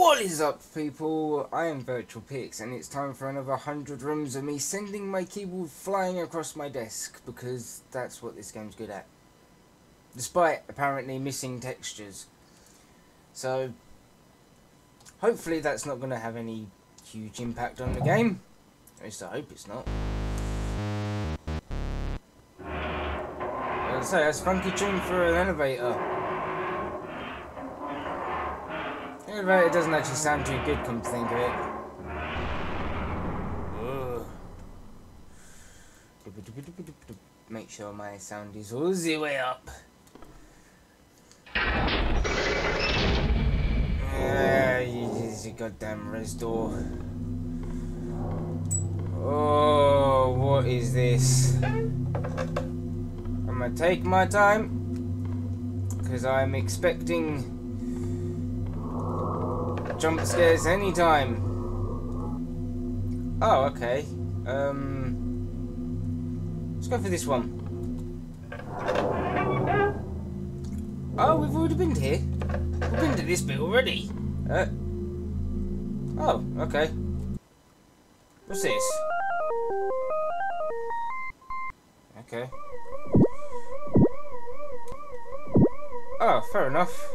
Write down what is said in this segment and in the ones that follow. What is up, people? I am VirtualPix, and it's time for another 100 rooms of me sending my keyboard flying across my desk, because that's what this game's good at, despite apparently missing textures. So hopefully that's not going to have any huge impact on the game. At least I hope it's not. As I say, that's a funky tune for an elevator. It doesn't actually sound too good, come to think of it. Ugh. Make sure my sound is all the way up. Yeah, it's a goddamn res door. Oh, what is this? I'm gonna take my time, because I'm expecting jump scares anytime. Oh, okay. Let's go for this one. Oh, we've already been here. We've been to this bit already. Oh, okay. What's this? Okay. Oh, fair enough.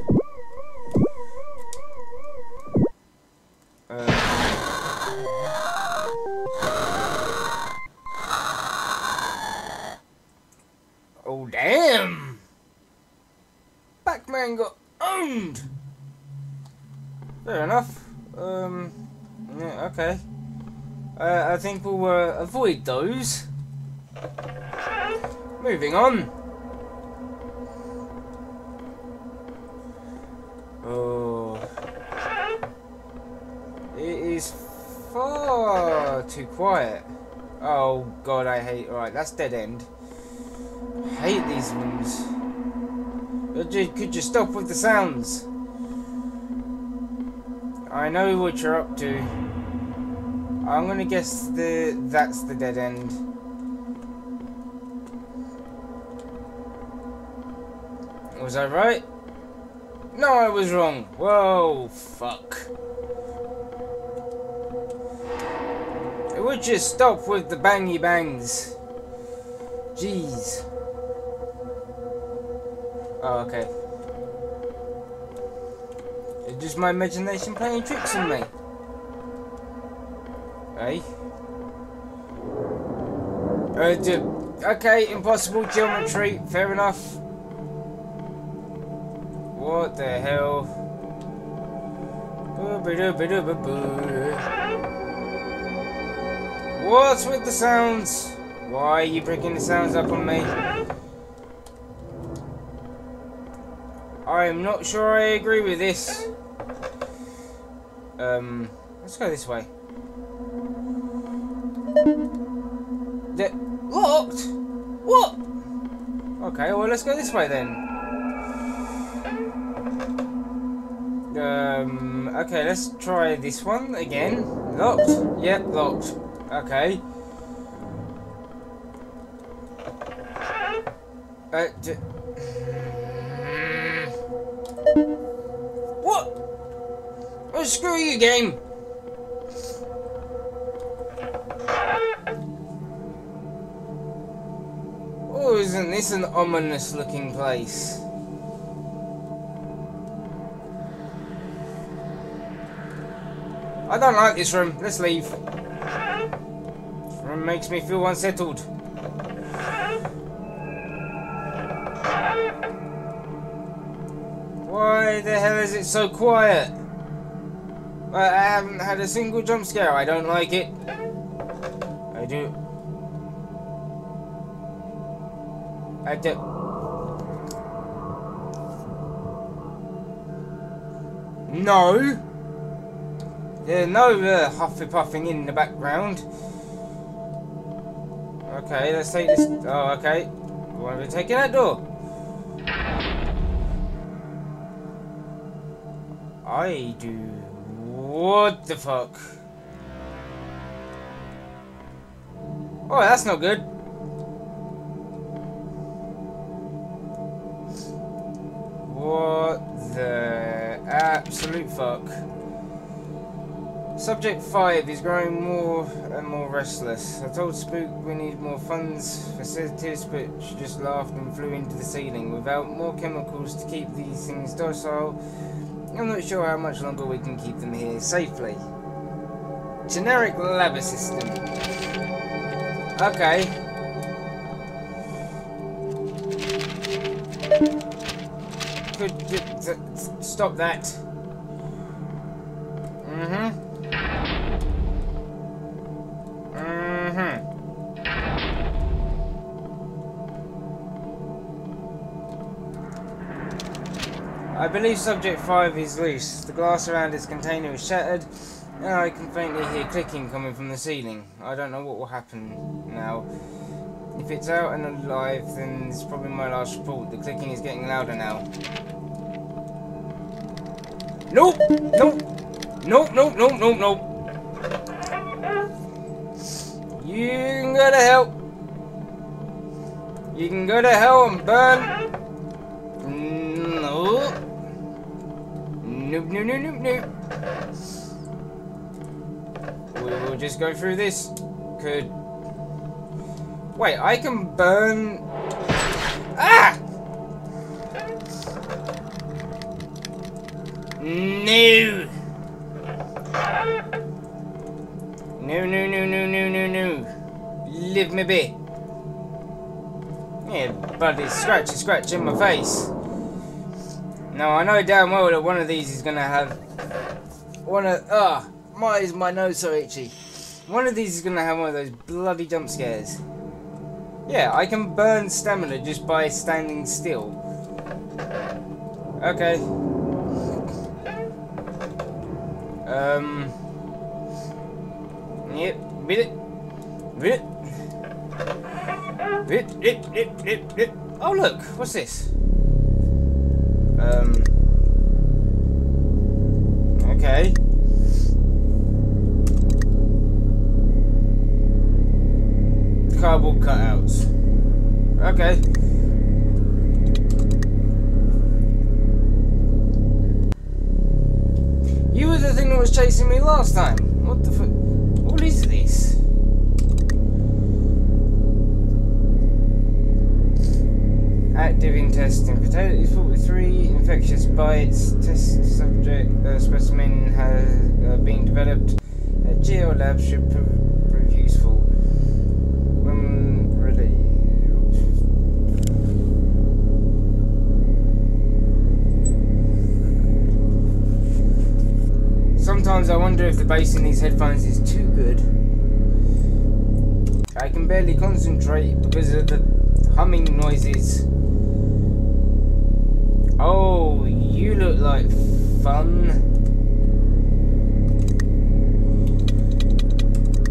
Oh, damn! Pac-Man got owned! Fair enough. Yeah, okay. I think we'll avoid those. Moving on. Is far too quiet. Oh god, I hate. Right, that's dead end. I hate these ones. Could you stop with the sounds? I know what you're up to. I'm gonna guess that's the dead end. Was I right? No, I was wrong. Whoa, fuck. Would you stop with the bangy bangs? Jeez. Oh, okay. It's just my imagination playing tricks on me. Hey. Okay, impossible geometry. Fair enough. What the hell? What's with the sounds? Why are you bringing the sounds up on me? I'm not sure I agree with this. Let's go this way. They're locked? What? Okay, well, let's go this way then. Okay, let's try this one again. Locked? Yep, locked. Okay. What? Oh, screw you, game. Oh, isn't this an ominous looking place? I don't like this room. Let's leave. Makes me feel unsettled. Why the hell is it so quiet? I haven't had a single jump scare. I don't like it. I do. I do. No. There's no huffy puffing in the background. Okay, let's take this. Oh, okay. Why are we taking that door? I do. What the fuck? Oh, that's not good. What the absolute fuck? Subject 5 is growing more and more restless. I told Spook we need more funds for sedatives, but she just laughed and flew into the ceiling. Without more chemicals to keep these things docile, I'm not sure how much longer we can keep them here safely. Generic lab assistant. Okay. Could stop that. I believe Subject 5 is loose. The glass around its container is shattered, and I can faintly hear clicking coming from the ceiling. I don't know what will happen now. If it's out and alive, then it's probably my last report. The clicking is getting louder now. Nope! Nope! Nope, nope, nope, nope, nope. You can go to hell. You can go to hell and burn. No. Nope, nope, nope, nope, nope. We will just go through this. Could. Wait, I can burn. Ah! No! No, no, no, no, no, no, no. Leave me be. Yeah, bloody scratch in my face. Now, I know damn well that one of these is going to have... why is my nose so itchy? One of these is going to have one of those bloody jump scares. Yeah, I can burn stamina just by standing still. Okay. Yep. Bit it. Oh look, what's this? Okay. Cardboard cutouts. Okay. You were the thing that was chasing me last time. What the fuck? What is this? Active intestine. Potato is 43. Infectious bites. Test subject specimen has been developed. Geo lab should prove useful. Sometimes I wonder if the bass in these headphones is too good. I can barely concentrate because of the humming noises. Oh, you look like fun.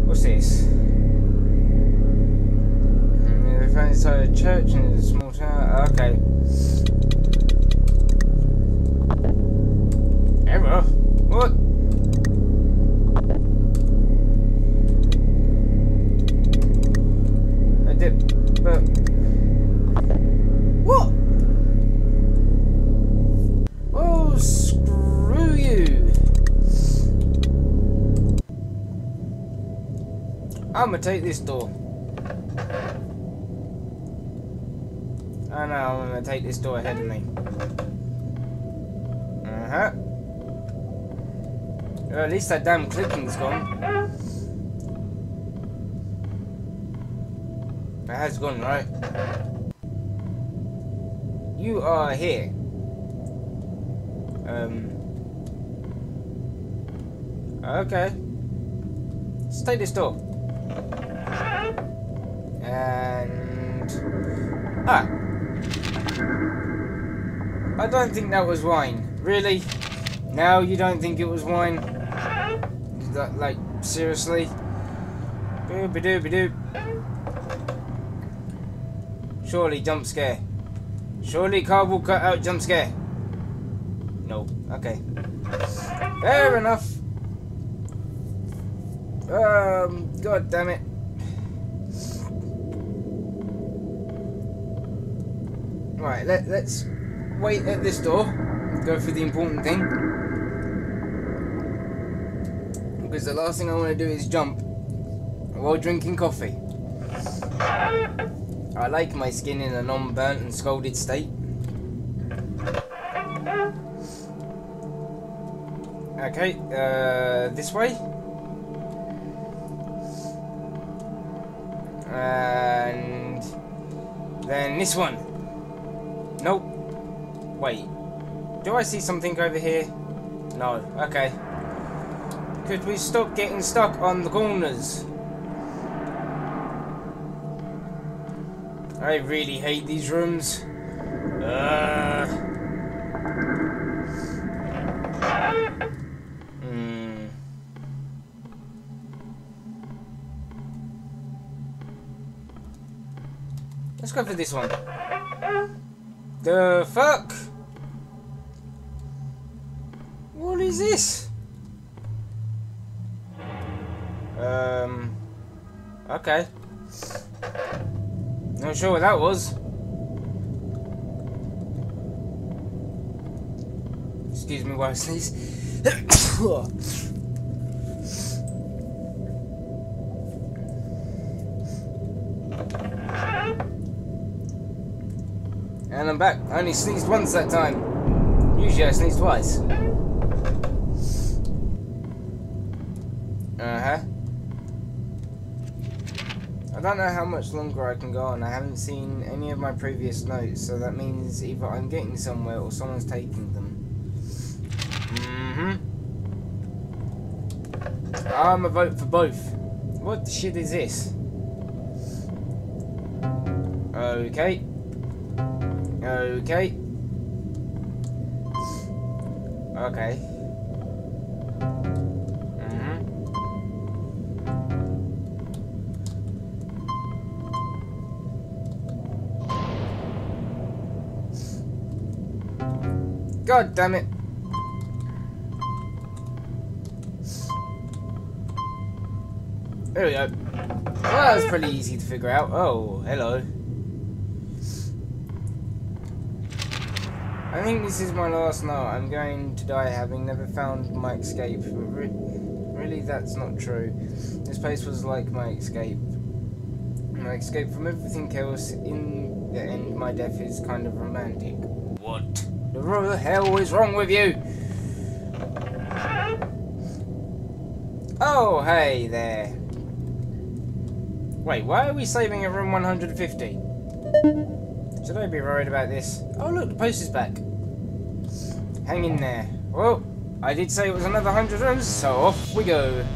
What's this? They found inside a church in a small town. Okay. Error? What? But what? Oh, screw you! I'm gonna take this door. I know, I'm gonna take this door ahead of me. Well, at least that damn clicking's gone. It has gone, right? You are here. Okay. Let's take this door. And... ah! I don't think that was wine. Really? No, you don't think it was wine? That, like, seriously? Doobie-doobie-doo. Surely jump scare. Surely cardboard cutout jump scare. No. Okay. Fair enough. God damn it. Right. Let's wait at this door. Go for the important thing. because the last thing I want to do is jump while drinking coffee. I like my skin in a non-burnt and scalded state. Okay, this way. And then this one. Nope. Wait. Do I see something over here? No. Okay. Could we stop getting stuck on the corners? I really hate these rooms. Let's go for this one. The fuck? What is this? Okay. Not sure what that was. Excuse me while I sneeze. And I'm back. I only sneezed once that time. Usually I sneeze twice. I don't know how much longer I can go on. I haven't seen any of my previous notes, so that means either I'm getting somewhere or someone's taking them. I'm a vote for both. What the shit is this? Okay. Okay. Okay. God damn it. There we go. Well, that was pretty easy to figure out. Oh, hello. I think this is my last note. I'm going to die having never found my escape. But really, that's not true. This place was like my escape. My escape from everything else. In the end, my death is kind of romantic. What? What the hell is wrong with you? Oh, hey there. Wait, why are we saving at room 150? Should I be worried about this? Oh, look, the post is back. Hang in there. Well, I did say it was another 100 rooms, so off we go.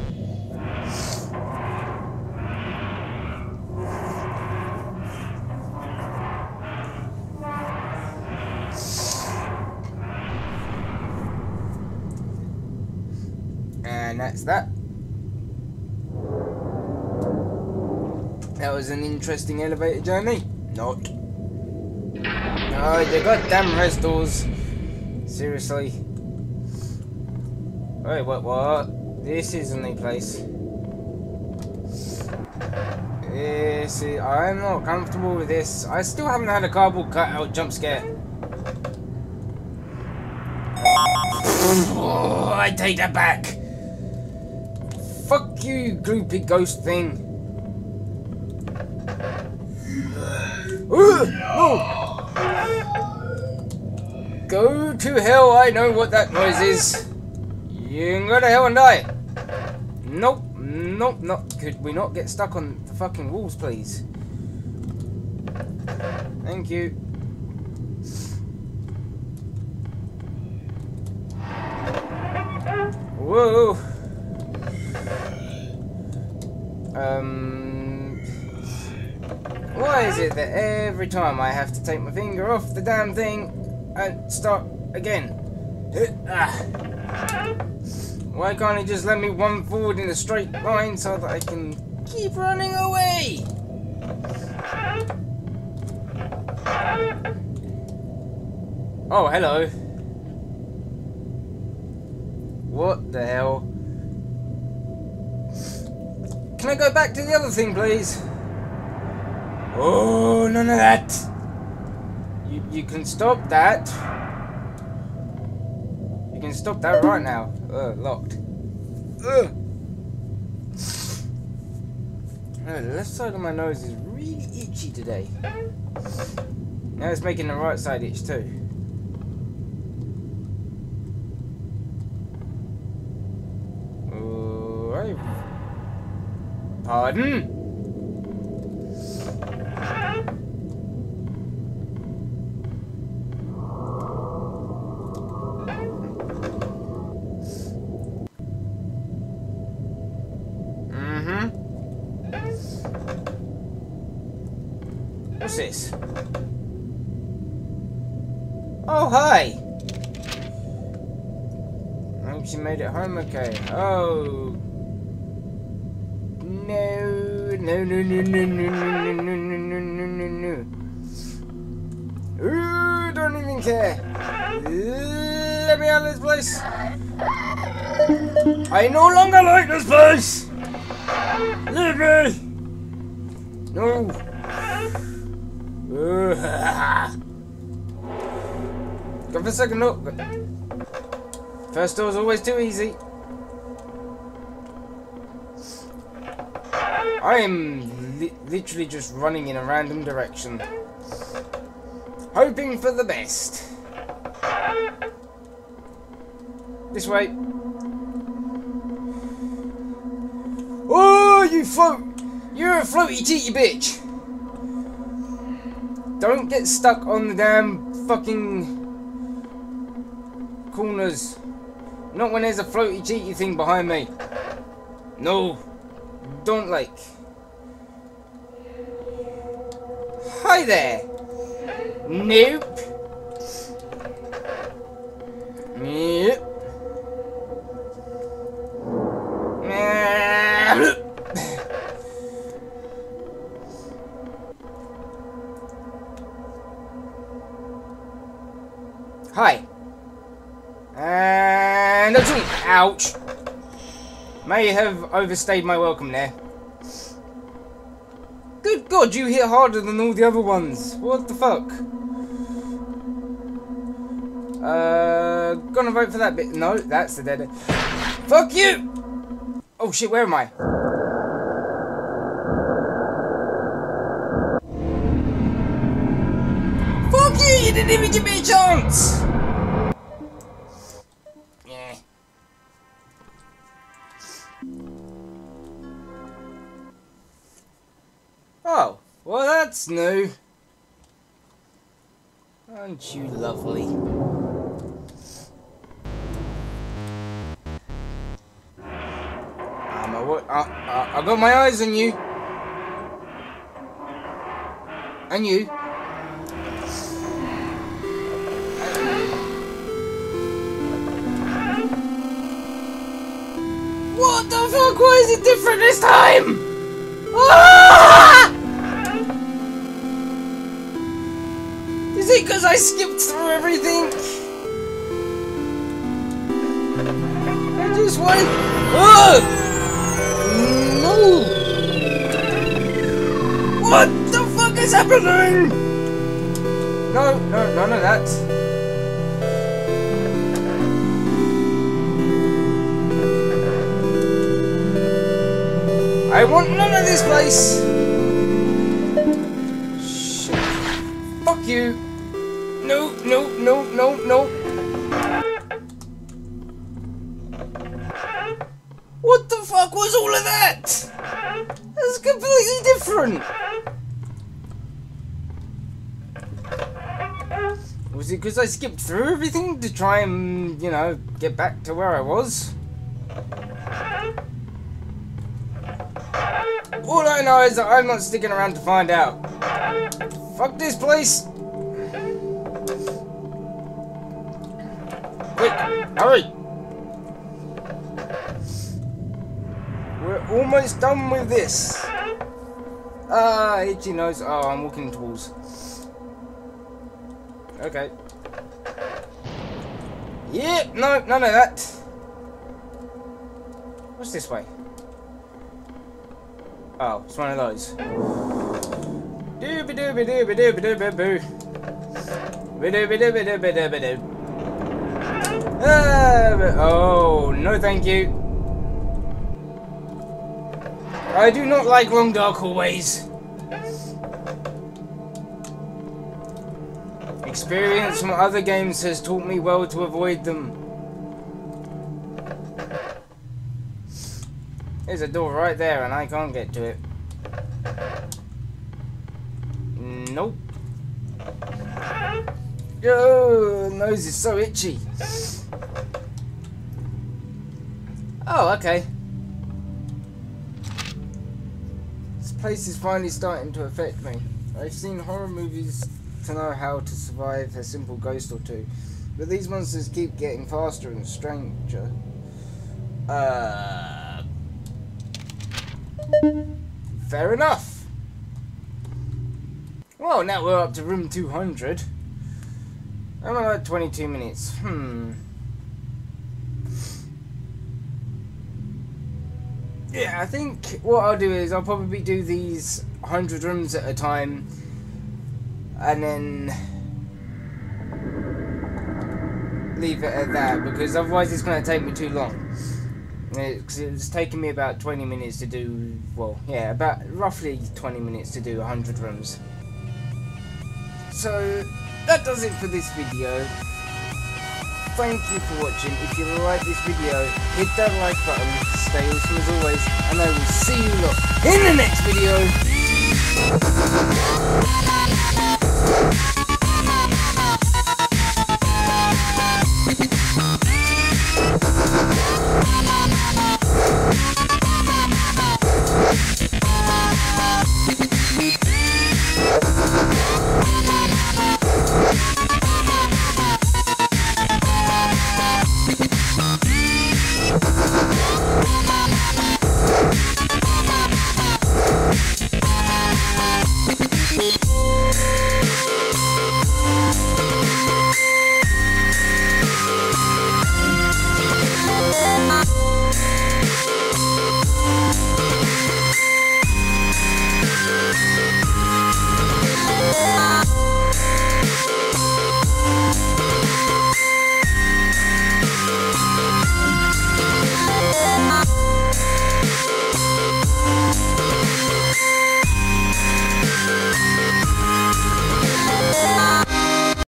And that's that. That was an interesting elevator journey. Not. Oh, you goddamn res doors. Seriously. Wait, what? This isn't a place. This is. I'm not comfortable with this. I still haven't had a cardboard cutout jump scare. Oh, I take that back. Fuck you, gloopy ghost thing. No. Go to hell, I know what that noise is. You can go to hell and die. Nope, nope, nope. Could we not get stuck on the fucking walls, please? Thank you. Whoa. Why is it that every time I have to take my finger off the damn thing and start again? Why can't he just let me run forward in a straight line so that I can keep running away? Oh, hello. What the hell? Can I go back to the other thing, please? Oh, none of that. You can stop that. You can stop that right now. Locked. No, the left side of my nose is really itchy today. Now it's making the right side itch too. Alright. Pardon? What's this? Oh, hi! I hope she made it home okay. Oh... No... No, no, no, no, no, no, no, no, no, no, no, no. Ooh, don't even care. Let me out of this place. I no longer like this place! Leave me! No! Go for a second look. First door is always too easy. I am literally just running in a random direction, hoping for the best. This way. Oh, you float! You're a floaty teety bitch. Don't get stuck on the damn fucking corners. Not when there's a floaty cheaty thing behind me. No. Don't like. Hi there. Nope. Nope. Hi. And a tweet. Ouch. May have overstayed my welcome there. Good God, you hit harder than all the other ones. What the fuck? Gonna vote for that bit. No, that's the dead end. Fuck you! Oh shit, where am I? Fuck you, you didn't even give me a chance! Oh, well that's new. Aren't you lovely? I got my eyes on you. And you. What the fuck? Why is it different this time? Ah! Is it because I skipped through everything? I just wanted... Oh! No! What the fuck is happening? No, no, none of that. I want none of this place! Shit. Fuck you! No, no, no, no, no. What the fuck was all of that? That's completely different. Was it because I skipped through everything to try and, you know, get back to where I was? All I know is that I'm not sticking around to find out. Fuck this place! Quick, hurry! We're almost done with this. Ah, itchy nose. Oh, I'm walking into walls. Okay. Yep, no, none of that. What's this way? Oh, it's one of those. Dooby dooby dooby dooby dooby boo. Dooby dooby dooby dooby doo. Oh, no thank you. I do not like long dark hallways. Experience from other games has taught me well to avoid them. There's a door right there and I can't get to it. Nope. Oh, nose is so itchy. Oh, okay. This place is finally starting to affect me. I've seen horror movies to know how to survive a simple ghost or two, but these monsters keep getting faster and stranger. Fair enough. Well, now we're up to room 200. I'm about 22 minutes. Yeah, I think what I'll do is I'll probably do these 100 rooms at a time, and then leave it at that, because otherwise it's going to take me too long. It's taken me about 20 minutes to do, well, yeah, about roughly 20 minutes to do 100 rooms. So that does it for this video. Thank you for watching. If you like this video, hit that like button. Stay awesome as always, and I will see you lot in the next video.